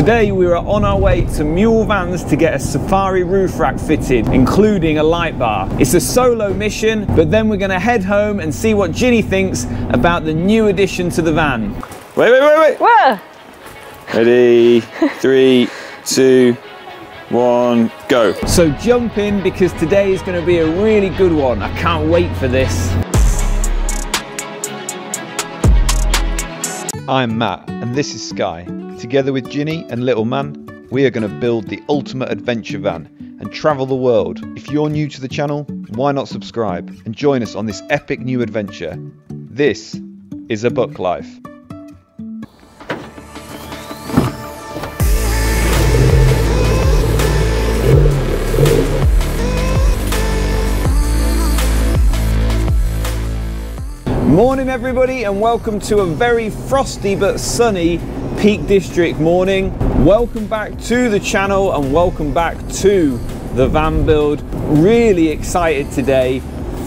Today we are on our way to Mule Vans to get a safari roof rack fitted, including a light bar. It's a solo mission, but then we're going to head home and see what Ginny thinks about the new addition to the van. Wait. Whoa. Ready, 3, 2, 1, go. So jump in because today is going to be a really good one. I can't wait for this. I'm Matt and this is Sky. Together with Ginny and Little Man, we are going to build the ultimate adventure van and travel the world. If you're new to the channel, why not subscribe and join us on this epic new adventure? This is a Buck Life. Morning everybody and welcome to a very frosty but sunny Peak District morning. Welcome back to the channel and welcome back to the van build. Really excited today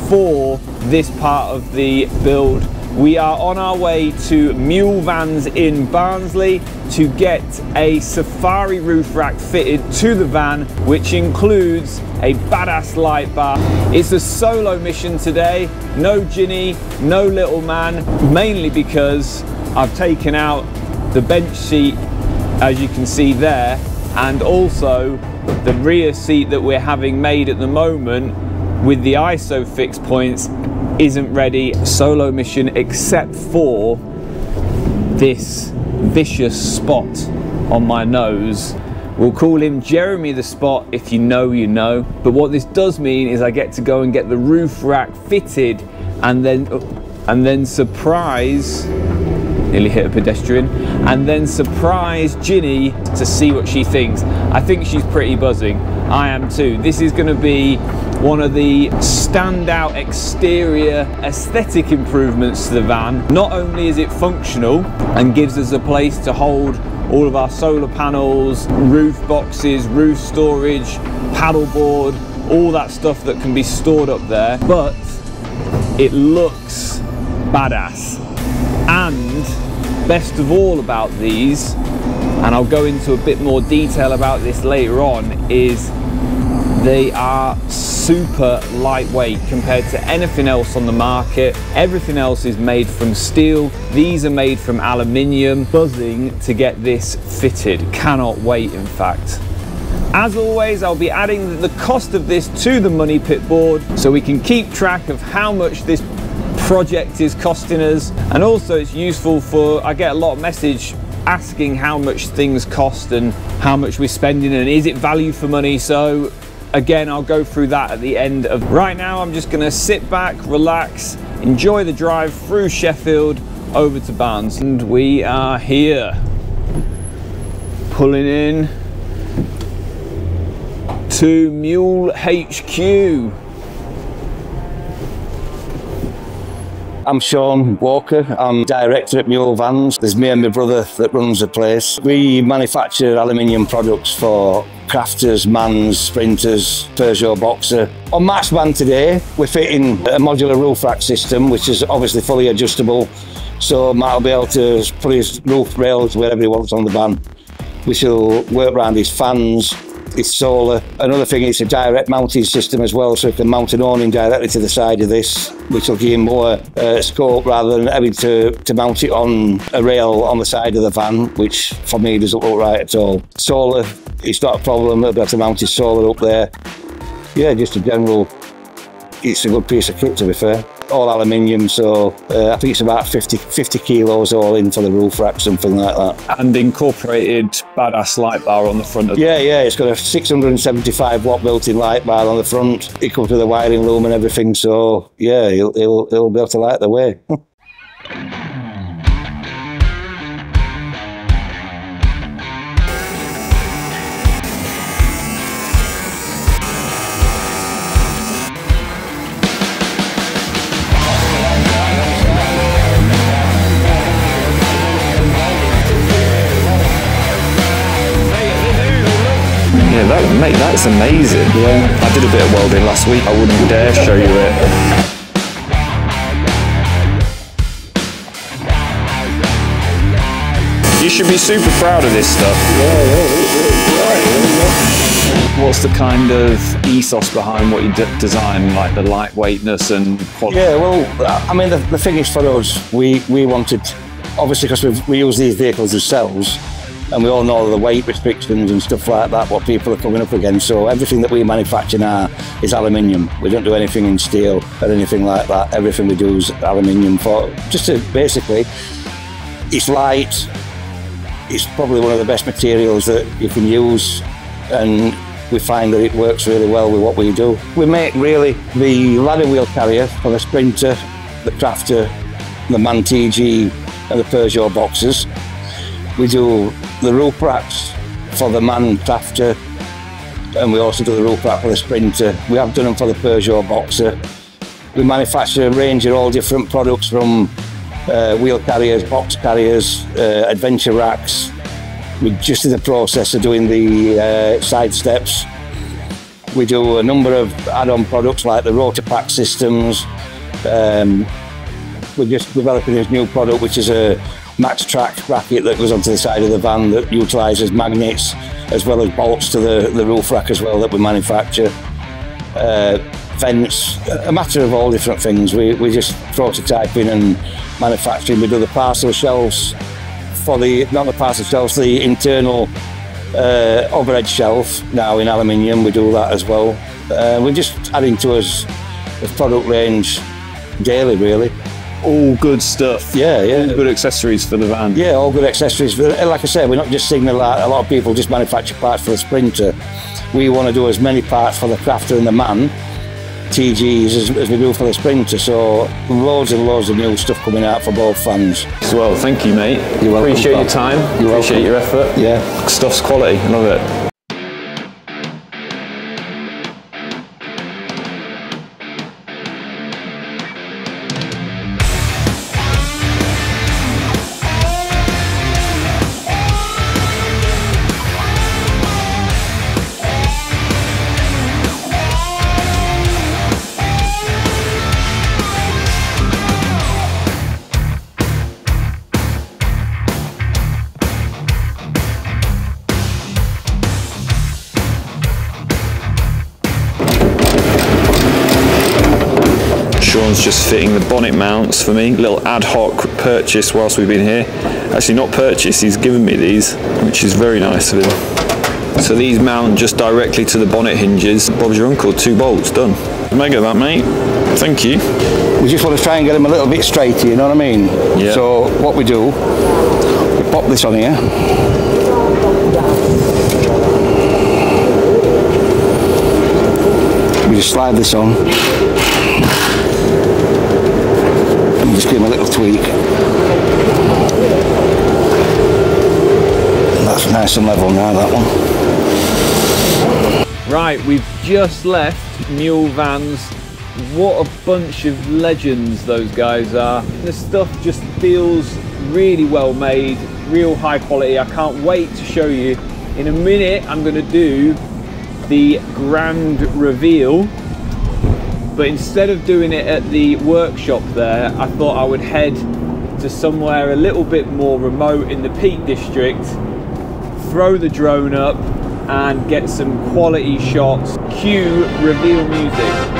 for this part of the build. We are on our way to Mule Vans in Barnsley to get a safari roof rack fitted to the van, which includes a badass light bar. It's a solo mission today, no Ginny, no Little Man, mainly because I've taken out the bench seat, as you can see there, and also the rear seat that we're having made at the moment with the ISO fix points isn't ready. Solo mission except for this vicious spot on my nose. We'll call him Jeremy the Spot. If you know, you know. But what this does mean is I get to go and get the roof rack fitted and then surprise, nearly hit a pedestrian, and then surprise Ginny to see what she thinks. I think she's pretty buzzing. I am too. This is going to be one of the standout exterior aesthetic improvements to the van. Not only is it functional and gives us a place to hold all of our solar panels, roof boxes, roof storage, paddleboard, all that stuff that can be stored up there, but it looks badass. And best of all about these, and I'll go into a bit more detail about this later on, is they are super lightweight compared to anything else on the market. Everything else is made from steel. These are made from aluminium. Buzzing to get this fitted. Cannot wait, in fact. As always, I'll be adding the cost of this to the money pit board so we can keep track of how much this project is costing us. And also it's useful for, I get a lot of message asking how much things cost and how much we're spending and is it value for money. So again, I'll go through that at the end of. Right now, I'm just gonna sit back, relax, enjoy the drive through Sheffield over to Barnsley. And we are here, pulling in to Mule HQ. I'm Sean Walker, I'm director at Mule Vans. There's me and my brother that runs the place. We manufacture aluminium products for Crafters, MANs, Sprinters, Peugeot Boxer. On Matt's van today, we're fitting a modular roof rack system, which is obviously fully adjustable. So Matt will be able to put his roof rails wherever he wants on the van, which will work around his fans, his solar. Another thing, it's a direct mounting system as well, so you can mount an awning directly to the side of this, which will give him more scope rather than having to mount it on a rail on the side of the van, which for me doesn't look right at all. Solar, it's not a problem, he'll be able to mount his solar up there. Yeah, just a general, it's a good piece of kit to be fair. All aluminium, so I think it's about 50 kilos all in for the roof rack, something like that. And incorporated badass light bar on the front of it. Yeah, it's got a 675 watt built-in light bar on the front. It comes with a wiring loom and everything, so yeah, it'll be able to light the way. Mate, that's amazing. Yeah. I did a bit of welding last week. I wouldn't dare show you it. You should be super proud of this stuff. Yeah. What's the kind of ethos behind what you design, like the lightweightness and quality? Yeah, well, I mean, the thing is for us, we wanted, obviously, because we use these vehicles ourselves, and we all know the weight restrictions and stuff like that, what people are coming up against. So everything that we manufacture now is aluminium. We don't do anything in steel or anything like that. Everything we do is aluminium. For just to, basically, it's light. It's probably one of the best materials that you can use, and we find that it works really well with what we do. We make really the ladder wheel carrier for the Sprinter, the Crafter, the MAN TG and the Peugeot Boxers. We do the roof racks for the MAN Crafter, and we also do the roof rack for the Sprinter. We have done them for the Peugeot Boxer. We manufacture a range of all different products, from wheel carriers, box carriers, adventure racks. We're just in the process of doing the side steps. We do a number of add-on products like the rotor pack systems. We're just developing this new product, which is a Max Track bracket that goes onto the side of the van that utilises magnets as well as bolts to the roof rack as well that we manufacture. Vents, a matter of all different things. We just prototyping and manufacturing. We do the parcel shelves for the, not the parcel shelves, the internal overhead shelf now in aluminium. We do that as well. We're just adding to us the product range daily, really. All good stuff. Yeah. All good accessories for the van. Yeah, all good accessories. Like I said, we're not just signaling that. A lot of people just manufacture parts for the Sprinter. We want to do as many parts for the Crafter and the MAN TGs as we do for the Sprinter. So loads and loads of new stuff coming out for both fans. Well, thank you, mate. You're welcome. Appreciate your time. You're appreciate welcome. Your effort. Yeah. Stuff's quality. I love it. Sean's just fitting the bonnet mounts for me. Little ad hoc purchase whilst we've been here. Actually not purchase, he's given me these, which is very nice of him. So these mount just directly to the bonnet hinges. Bob's your uncle, 2 bolts, done. Mega that, mate. Thank you. We just want to try and get them a little bit straighter, you know what I mean? Yeah. So what we do, we pop this on here. We just slide this on. Just give him a little tweak. That's nice and level now, that one. Right, we've just left Mule Vans. What a bunch of legends those guys are. This stuff just feels really well made, real high quality. I can't wait to show you. In a minute, I'm going to do the grand reveal. But instead of doing it at the workshop there, I thought I would head to somewhere a little bit more remote in the Peak District, throw the drone up and get some quality shots. Cue reveal music.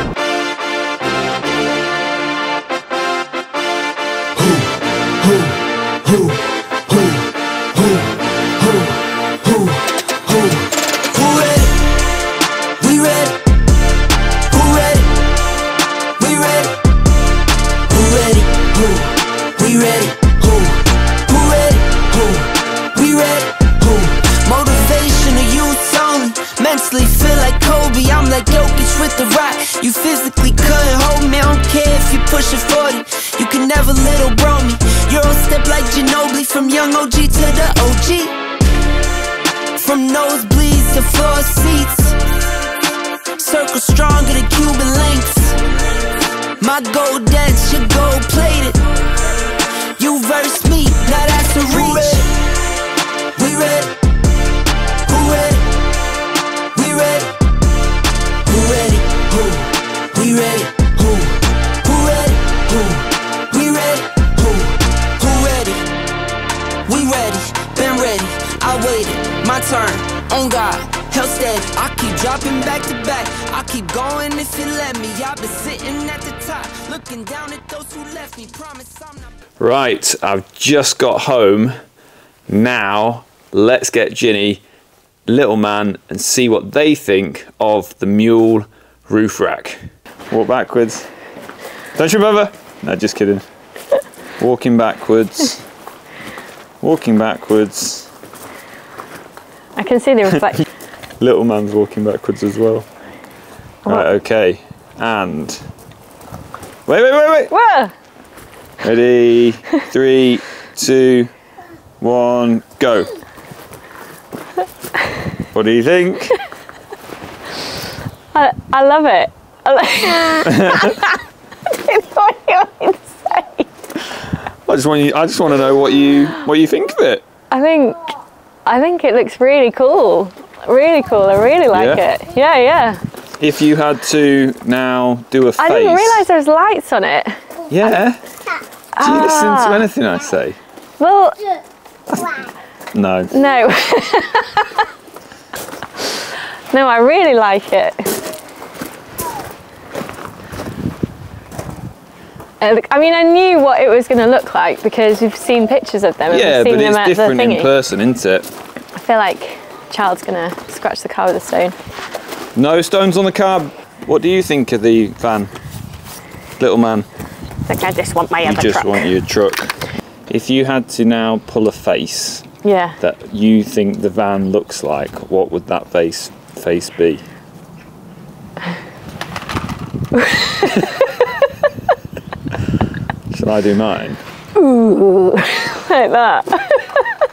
turn, on God, hell steady. I keep dropping back to back, I keep going if you let me. I've been sitting at the top, looking down at those who left me. Promise I'm not... Right, I've just got home. Now, let's get Ginny, Little Man, and see what they think of the Mule roof rack. Walk backwards. Don't you remember? No, just kidding. Walking backwards. Walking backwards. I can see the reflection. Little Man's walking backwards as well. What? Right, okay. And... Wait! Whoa! Ready? 3, 2, 1, go. What do you think? I love it. I just want to know what you think of it. I think it looks really cool. Really cool. I really like it. Yeah, yeah. If you had to now do a face. I didn't realise there was lights on it. Yeah. Do you listen to anything I say? Well. No. No. No, I really like it. I mean, I knew what it was going to look like because we've seen pictures of them. Yeah, but it's different in person, isn't it? I feel like Child's going to scratch the car with a stone. No stones on the car. What do you think of the van, Little Man? I think I just want my other truck. You just want your truck. If you had to now pull a face that you think the van looks like, what would that face be? Shall I do mine? Ooh, like that.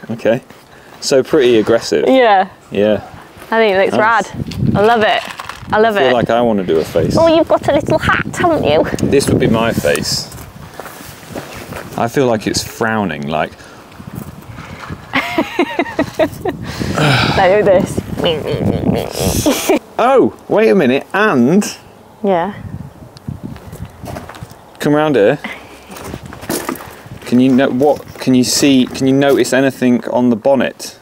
Okay. So pretty aggressive. Yeah. Yeah. I think it looks rad. I love it. I love it. I feel like I want to do a face. Oh, you've got a little hat, haven't you? This would be my face. I feel like it's frowning, like... Like this. Oh, wait a minute, and... Yeah. Come round here. Can you know what? Can you see? Can you notice anything on the bonnet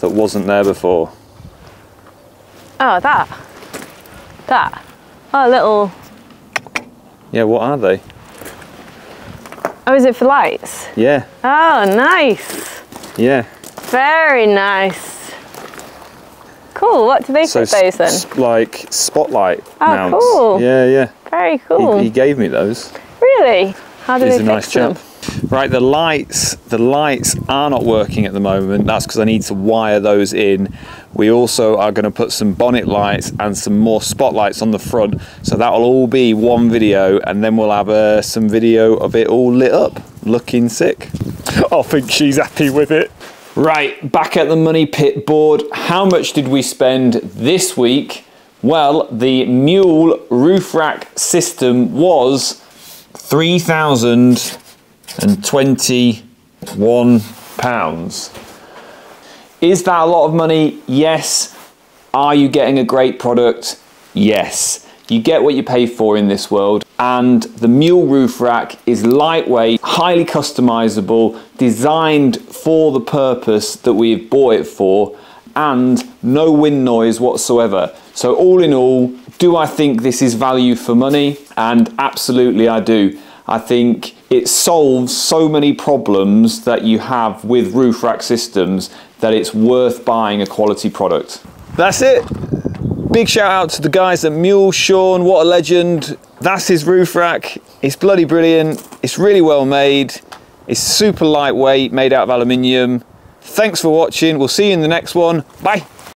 that wasn't there before? Oh, that. Oh, little. Yeah. What are they? Oh, is it for lights? Yeah. Oh, nice. Yeah. Very nice. Cool. What do they think those then? Like spotlight mounts. Oh, cool. Yeah, yeah. Very cool. He gave me those. Really? How did he fix them? Right, the lights are not working at the moment. That's because I need to wire those in. We also are going to put some bonnet lights and some more spotlights on the front. So that'll all be one video, and then we'll have some video of it all lit up, looking sick. I think she's happy with it. Right, back at the money pit board. How much did we spend this week? Well, the Mule roof rack system was £3,021. Is that a lot of money? Yes. Are you getting a great product? Yes. You get what you pay for in this world. And the Mule roof rack is lightweight, highly customizable, designed for the purpose that we've bought it for, and no wind noise whatsoever. So all in all, do I think this is value for money? And absolutely I do. I think it solves so many problems that you have with roof rack systems that it's worth buying a quality product. That's it. Big shout out to the guys at Mule. Sean, what a legend. That's his roof rack. It's bloody brilliant. It's really well made. It's super lightweight, made out of aluminium. Thanks for watching. We'll see you in the next one. Bye.